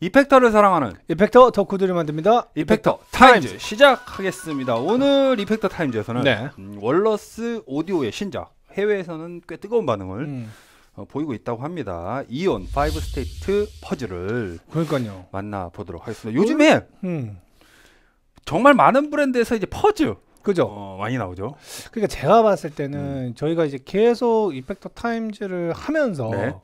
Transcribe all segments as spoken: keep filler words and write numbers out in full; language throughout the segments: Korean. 이펙터를 사랑하는 이펙터 덕후들이 만듭니다. 이펙터, 이펙터 타임즈. 타임즈 시작하겠습니다. 오늘 이펙터 타임즈에서는 네. 음, 월러스 오디오의 신작, 해외에서는 꽤 뜨거운 반응을 음. 어, 보이고 있다고 합니다. 이온 파이브 스테이트 퍼즐을 그러니까요. 만나보도록 하겠습니다. 요즘에 음. 정말 많은 브랜드에서 이제 퍼즐 그죠? 어, 많이 나오죠. 그러니까 제가 봤을 때는 음. 저희가 이제 계속 이펙터 타임즈를 하면서 네.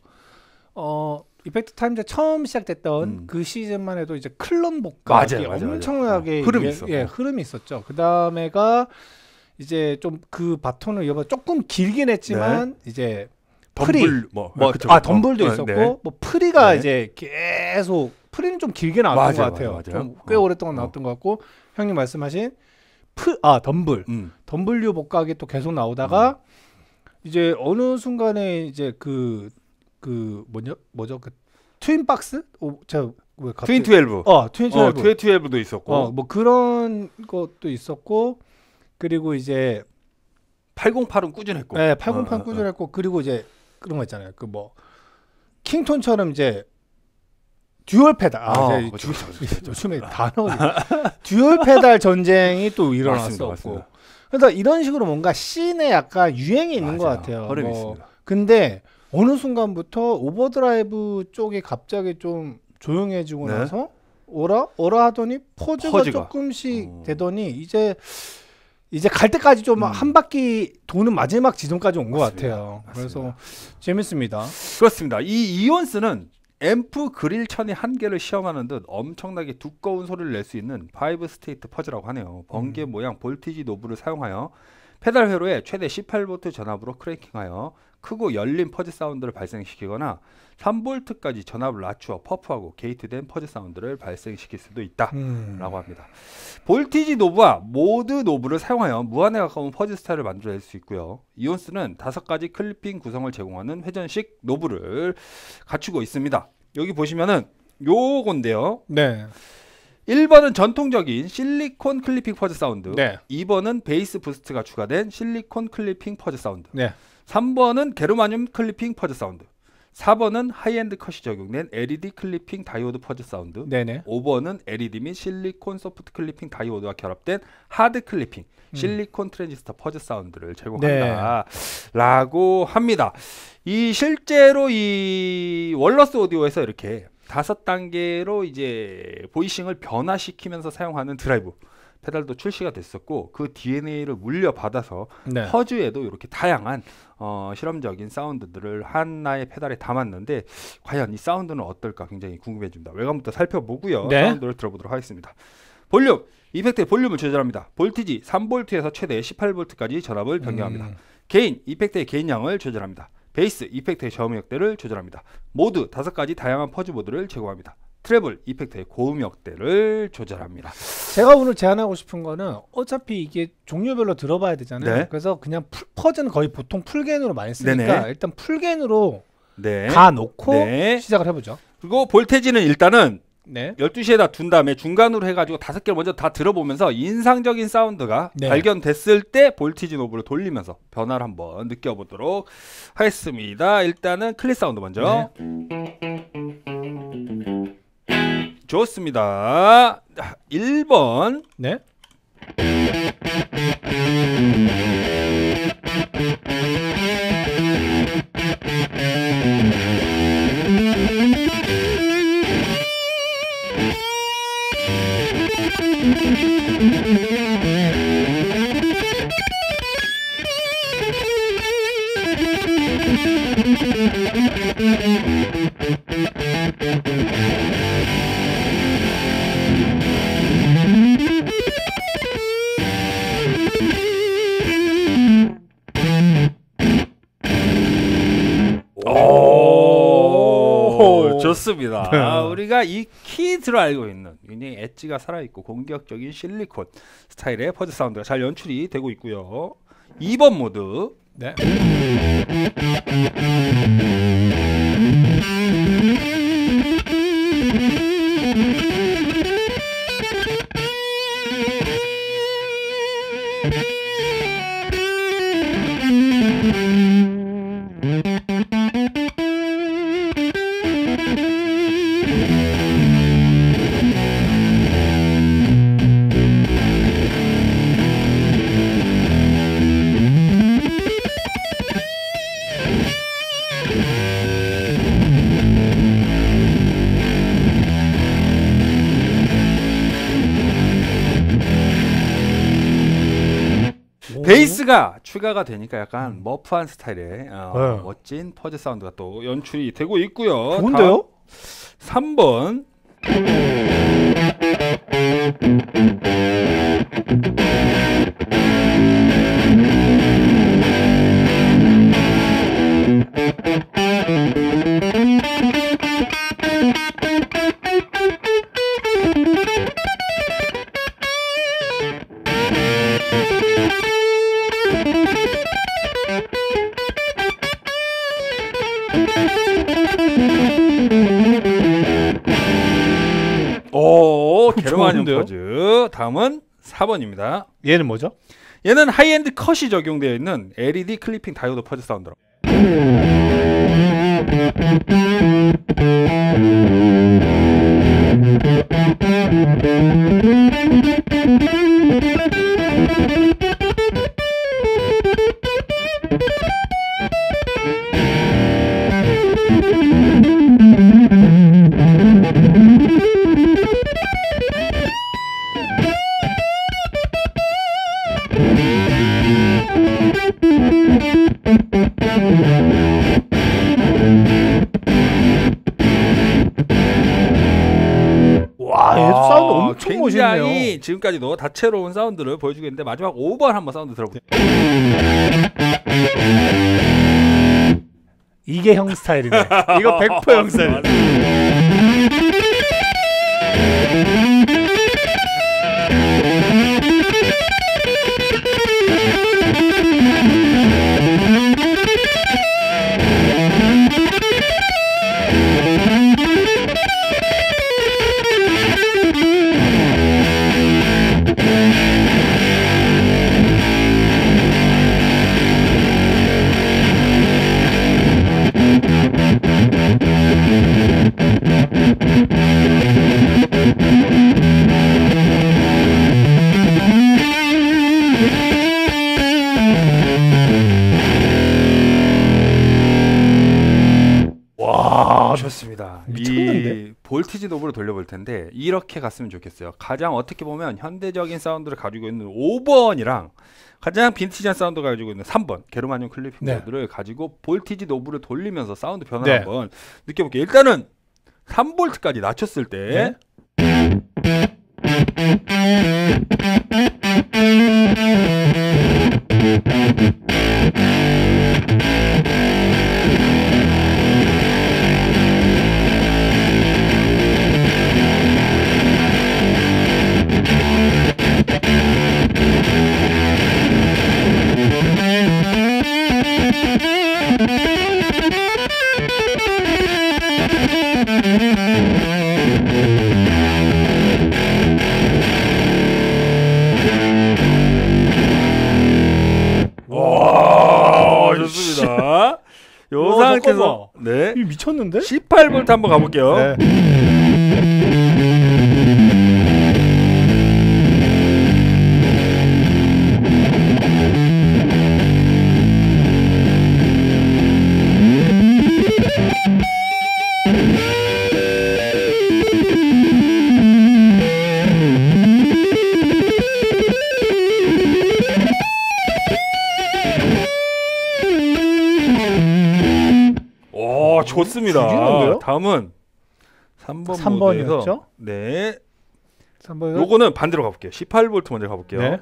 어 이펙터 타임즈 처음 시작됐던 음. 그 시즌만 해도 이제 클론 복각이 엄청나게 맞아. 흐름이, 예, 있었죠. 예, 흐름이 있었죠. 그 다음에가 이제 좀 그 바톤을 이어서 조금 길긴 했지만 네. 이제 프리 덤블, 뭐, 뭐, 그쵸, 아 덤블도 어, 있었고 네. 뭐 프리가 네. 이제 계속 프리는 좀 길게 나왔던 맞아요, 것 같아요. 맞아요. 좀 꽤 어, 오랫동안 어. 나왔던 것 같고 형님 말씀하신 프, 아 덤블 음. 덤블류 복각이 또 계속 나오다가 음. 이제 어느 순간에 이제 그 그 뭐냐 뭐죠 그 트윈 박스? 오, 제가 왜 갑자기... 트윈 트웰브. 어, 트윈 트웰브. 어, 트윈 트웰브도 있었고. 어, 뭐 그런 것도 있었고. 그리고 이제 팔공팔은 꾸준했고. 네, 팔공팔은 어, 어, 꾸준했고. 어. 그리고 이제 그런 거 있잖아요. 그 뭐 킹톤처럼 이제 듀얼 페달. 아, 아 이제 주, 요즘에 단어 듀얼 페달 전쟁이 또 일어났었고. 그래서 이런 식으로 뭔가 씬에 약간 유행이 있는 맞아요. 것 같아요. 흐름이 뭐, 있습니다. 근데 어느 순간부터 오버드라이브 쪽이 갑자기 좀 조용해지고 네? 나서 오라 오라 하더니 퍼즈가, 퍼즈가. 조금씩 어... 되더니 이제 이제 갈 때까지 좀 한 음. 바퀴 도는 마지막 지점까지 온 것 같아요. 맞습니다. 그래서 재밌습니다. 그렇습니다. 이 이온스는 앰프 그릴 천이 한 개를 시험하는 듯 엄청나게 두꺼운 소리를 낼 수 있는 파이브 스테이트 퍼즈라고 하네요. 번개 음. 모양 볼티지 노브를 사용하여 페달 회로에 최대 십팔 볼트 전압으로 크랭킹하여 크고 열린 퍼즈 사운드를 발생시키거나 삼 볼트까지 전압을 낮추어 퍼프하고 게이트된 퍼즈 사운드를 발생시킬 수도 있다라고 음. 합니다. 볼티지 노브와 모드 노브를 사용하여 무한에 가까운 퍼즈 스타일을 만들어낼 수 있고요. 이온스는 다섯 가지 클리핑 구성을 제공하는 회전식 노브를 갖추고 있습니다. 여기 보시면은 요건데요. 네. 일 번은 전통적인 실리콘 클리핑 퍼즈 사운드. 네. 이 번은 베이스 부스트가 추가된 실리콘 클리핑 퍼즈 사운드. 네. 삼 번은 게르마늄 클리핑 퍼즈 사운드. 사 번은 하이엔드 컷이 적용된 엘이디 클리핑 다이오드 퍼즈 사운드. 네네. 오 번은 엘이디 및 실리콘 소프트 클리핑 다이오드와 결합된 하드 클리핑 음. 실리콘 트랜지스터 퍼즈 사운드를 제공한다 네. 라고 합니다. 이 실제로 이 월러스 오디오에서 이렇게 다섯 단계로 이제 보이싱을 변화시키면서 사용하는 드라이브 페달도 출시가 됐었고 그 디엔에이를 물려받아서 네. 퍼즈에도 이렇게 다양한 어, 실험적인 사운드들을 하나의 페달에 담았는데 과연 이 사운드는 어떨까 굉장히 궁금해집니다. 외관부터 살펴보고요. 네. 사운드를 들어보도록 하겠습니다. 볼륨, 이펙트의 볼륨을 조절합니다. 볼티지 삼 볼트에서 최대 십팔 볼트까지 전압을 변경합니다. 음. 게인, 이펙트의 게인량을 조절합니다. 베이스, 이펙트의 저음역대를 조절합니다. 모드, 다섯 가지 다양한 퍼즈 모드를 제공합니다. 트래블, 이펙트의 고음역대를 조절합니다. 제가 오늘 제안하고 싶은 거는 어차피 이게 종류별로 들어봐야 되잖아요. 네. 그래서 그냥 풀, 퍼즈는 거의 보통 풀게인으로 많이 쓰니까 네네. 일단 풀게인으로 네. 다 놓고 네. 시작을 해보죠. 그리고 볼테지는 일단은 네. 열두 시에다 둔 다음에 중간으로 해가지고 다섯 개를 먼저 다 들어보면서 인상적인 사운드가 네. 발견됐을 때 볼티지 노브를 돌리면서 변화를 한번 느껴보도록 하겠습니다. 일단은 클릿 사운드 먼저. 네. 좋습니다. 일 번. 네. 좋습니다. 아, 우리가 이 키드로 알고 있는 굉장히 엣지가 살아있고 공격적인 실리콘 스타일의 퍼즈 사운드가 잘 연출이 되고 있고요. 이 번 모드. 네. 베이스가 추가가 되니까 약간 머프한 스타일의 어, 네. 멋진 퍼즈 사운드가 또 연출이 되고 있고요. 좋은데요? 삼 번 오, 게르마늄 퍼즈. 다음은 사 번입니다. 얘는 뭐죠? 얘는 하이엔드 컷이 적용되어 있는 엘이디 클리핑 다이오드 퍼즈 사운드로. 굉장히 지금까지도 다채로운 사운드를 보여주고 있는데 마지막 오 번 한번 사운드 들어보세요. 이게 형 스타일이네. 이거 백 퍼센트 형 스타일. 좋습니다. 미쳤는데? 이 볼티지 노브로 돌려볼 텐데 이렇게 갔으면 좋겠어요. 가장 어떻게 보면 현대적인 사운드를 가지고 있는 오 번이랑 가장 빈티지한 사운드를 가지고 있는 삼 번 게르마늄 클리핑 모드를 네. 가지고 볼티지 노브를 돌리면서 사운드 변화를 네. 한번 느껴볼게요. 일단은 삼 볼트까지 낮췄을 때 네. 요 상태에서 네 미쳤는데? 십팔 볼트 한번 가볼게요. 네. 좋습니다. 죽이는데요? 다음은 삼 번 삼 번이었죠? 네. 삼 번은? 요거는 반대로 가볼게요. 십팔 볼트 먼저 가볼게요. 네.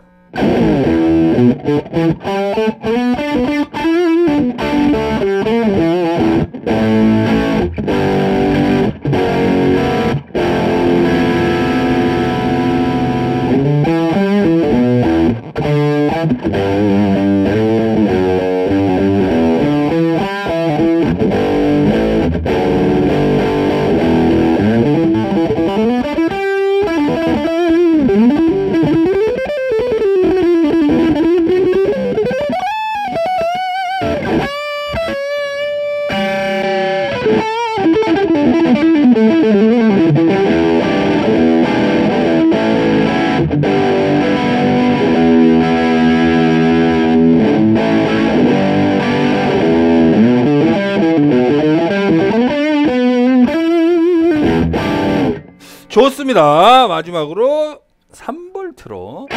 좋습니다. 마지막으로 삼 볼트로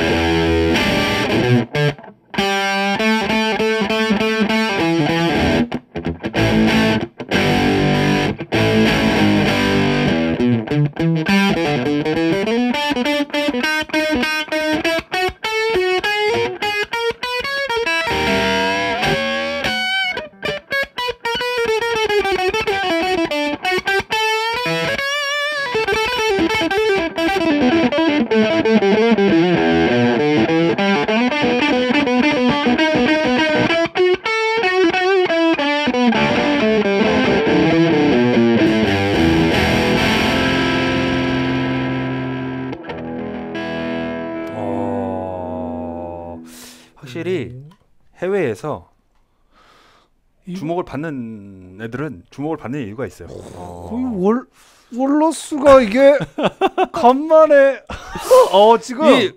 확실히 음. 해외에서 주목을 받는 애들은 주목을 받는 이유가 있어요. 오, 거의 월, 월러스가 이게 간만에 어 지금 이,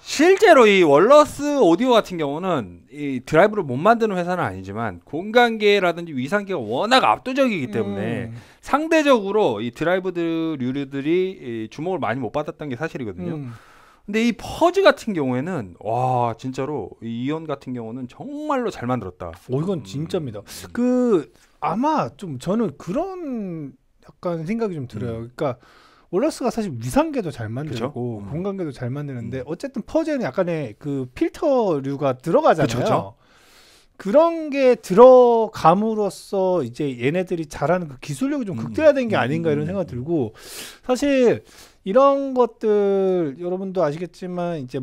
실제로 이 월러스 오디오 같은 경우는 이 드라이브를 못 만드는 회사는 아니지만 공간계라든지 위상계가 워낙 압도적이기 때문에 음. 상대적으로 이 드라이브류들이 주목을 많이 못 받았던 게 사실이거든요. 음. 근데 이 퍼즈 같은 경우에는 와 진짜로 이온 같은 경우는 정말로 잘 만들었다. 오 이건 진짜입니다. 음. 그 아마 좀 저는 그런 약간 생각이 좀 들어요. 음. 그러니까 월러스가 사실 위상계도 잘 만들고 음. 공간계도 잘 만드는데 음. 어쨌든 퍼즈에는 약간의 그 필터류가 들어가잖아요. 그쵸, 그쵸? 그런 게 들어감으로써 이제 얘네들이 잘하는 그 기술력이 좀 극대화된 게 아닌가 이런 생각 들고, 사실 이런 것들 여러분도 아시겠지만 이제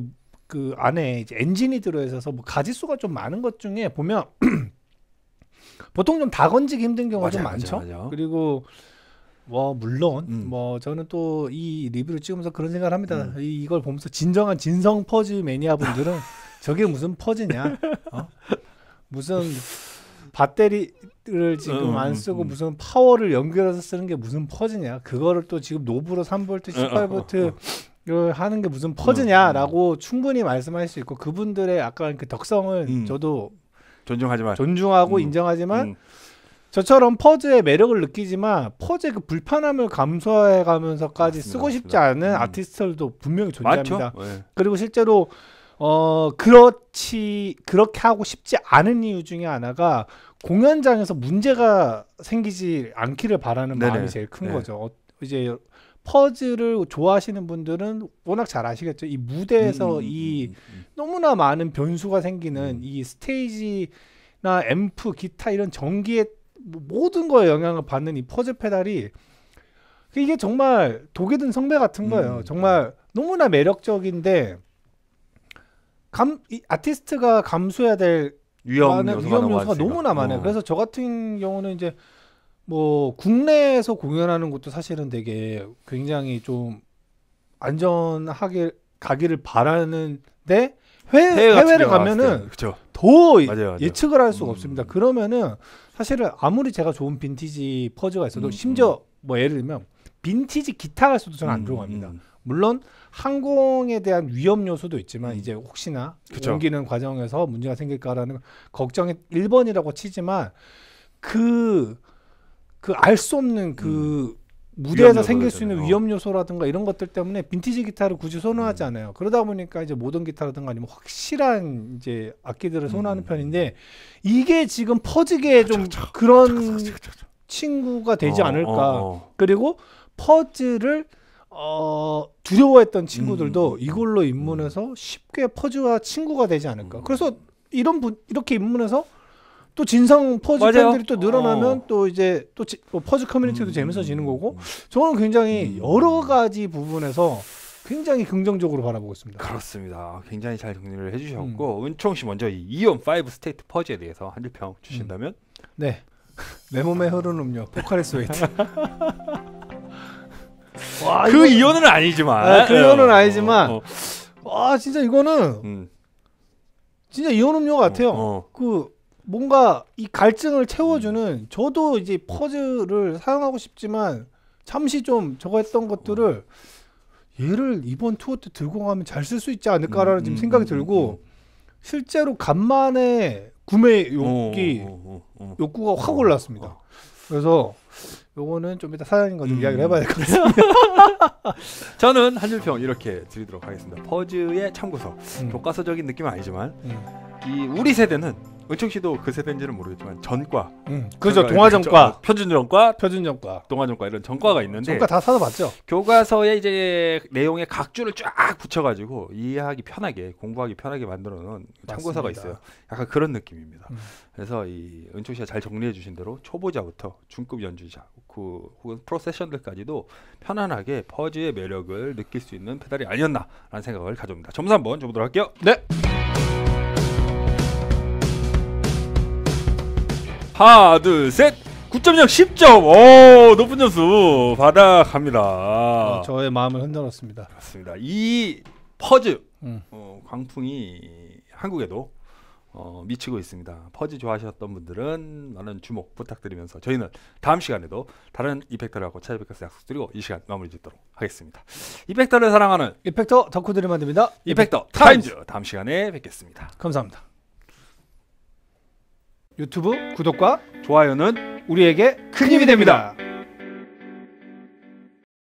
그 안에 이제 엔진이 들어있어서 뭐 가지수가 좀 많은 것 중에 보면 보통 좀 다 건지기 힘든 경우가 맞아, 좀 많죠. 맞아, 맞아. 그리고 뭐 물론 음. 뭐 저는 또 이 리뷰를 찍으면서 그런 생각을 합니다. 음. 이, 이걸 보면서 진정한 진성 퍼즈 매니아 분들은 저게 무슨 퍼즈냐? 어? 무슨 배터리를 지금 음, 안 쓰고 음. 무슨 파워를 연결해서 쓰는 게 무슨 퍼즈냐, 그거를 또 지금 노브로 삼 볼트 십팔 볼트를 하는 게 무슨 퍼즈냐라고 음, 음. 충분히 말씀할 수 있고, 그분들의 약간 그 덕성을 음. 저도 존중하지만 존중하고 음. 인정하지만 음. 저처럼 퍼즈의 매력을 느끼지만 퍼즈의 그 불편함을 감수해가면서까지 맞습니다, 쓰고 싶지 맞습니다. 않은 아티스트들도 분명히 존재합니다. 네. 그리고 실제로 어 그렇지 그렇게 하고 싶지 않은 이유 중에 하나가 공연장에서 문제가 생기지 않기를 바라는 네네. 마음이 제일 큰 네. 거죠. 어, 이제 퍼즐을 좋아하시는 분들은 워낙 잘 아시겠죠. 이 무대에서 음, 이 음, 음, 음. 너무나 많은 변수가 생기는 음. 이 스테이지나 앰프, 기타 이런 전기의 모든 거에 영향을 받는 이 퍼즐 페달이 이게 정말 독이 든 성배 같은 거예요. 음, 정말 너무나 매력적인데 감, 이 아티스트가 감수해야 될 위험 요소가 너무 너무나 많아요. 어. 그래서 저 같은 경우는 이제 뭐 국내에서 공연하는 것도 사실은 되게 굉장히 좀 안전하게 가기를 바라는데 해외, 해외 해외를 가면은 더 맞아요, 맞아요. 예측을 할 수가 음. 없습니다. 그러면은 사실은 아무리 제가 좋은 빈티지 퍼즈가 있어도 음, 심지어 음. 뭐 예를 들면 빈티지 기타가 있어도 저는 안 음, 들어갑니다. 음. 물론 항공에 대한 위험 요소도 있지만 음. 이제 혹시나 그쵸. 옮기는 과정에서 문제가 생길까라는 걱정이 일 번이라고 치지만 그 그 알 수 없는 그 음. 무대에서 생길 수 있는 위험 요소라든가 이런 것들 때문에 빈티지 기타를 굳이 선호하지 음. 않아요. 그러다 보니까 이제 모던 기타라든가 아니면 확실한 이제 악기들을 선호하는 음. 편인데, 이게 지금 퍼즈계에 좀 저, 저, 그런 저, 저, 저, 저. 친구가 되지 어, 않을까. 어, 어. 그리고 퍼즈를 어 두려워했던 친구들도 음. 이걸로 입문해서 음. 쉽게 퍼즈와 친구가 되지 않을까. 음. 그래서 이런 분 이렇게 입문해서 또 진성 퍼즈 맞아요. 팬들이 또 늘어나면 어. 또 이제 또 지, 뭐 퍼즈 커뮤니티도 음. 재밌어지는 거고, 저는 굉장히 음. 여러 가지 부분에서 굉장히 긍정적으로 바라보고 있습니다. 그렇습니다. 굉장히 잘 정리를 해주셨고 음. 은총 씨 먼저 이 이온 파이브 스테이트 퍼즈에 대해서 한 줄 평 주신다면? 음. 네, 내 몸에 흐르는 음료 포카리스웨이트. 와, 그 이온은 아니지만 아, 그 이온은 아니지만 어, 어. 와 진짜 이거는 음. 진짜 이온 음료 같아요. 어, 어. 그 뭔가 이 갈증을 채워주는, 저도 이제 퍼즐을 사용하고 싶지만 잠시 좀 저거 했던 것들을 얘를 이번 투어 때 들고 가면 잘 쓸 수 있지 않을까라는 음, 지금 생각이 음, 들고 음, 음. 실제로 간만에 구매 욕기 어, 어, 어. 욕구가 확 올랐습니다. 어. 그래서 요거는 좀 이따 사장님과 좀 음. 이야기를 해봐야 될 것 같아요. 저는 한 줄 평 이렇게 드리도록 하겠습니다. 퍼즈의 참고서 음. 교과서적인 느낌은 아니지만 음. 이 우리 세대는 은총 씨도 그 세대인지는 모르겠지만 전과 음. 그렇죠. 동아전과 표준전과 표준전과 동아전과 이런 전과가 있는데, 전과 다 사서봤죠. 교과서에 이제 내용의 각주를 쫙 붙여가지고 이해하기 편하게 공부하기 편하게 만들어놓은 참고서가 있어요. 약간 그런 느낌입니다. 음. 그래서 이 은총 씨가 잘 정리해 주신 대로 초보자부터 중급 연주자 그 혹은 프로세셔널까지도 편안하게 퍼즈의 매력을 느낄 수 있는 페달이 아니었나라는 생각을 가져옵니다. 점수 한번 줘보도록 할게요. 네. 하나 둘 셋 구 점 영 십 점. 오 높은 점수 받아갑니다. 어, 저의 마음을 흔들었습니다. 그렇습니다. 이 퍼즈 음. 어, 광풍이 한국에도 어, 미치고 있습니다. 퍼즐 좋아하셨던 분들은 많은 주목 부탁드리면서 저희는 다음 시간에도 다른 이펙터하고 찾아뵙겠습니다. 약속드리고 이 시간 마무리 짓도록 하겠습니다. 이펙터를 사랑하는 이펙터 덕후들이 만듭니다. 이펙터 타임즈. 다음 시간에 뵙겠습니다. 감사합니다. 유튜브 구독과 좋아요는 우리에게 큰 힘이 됩니다.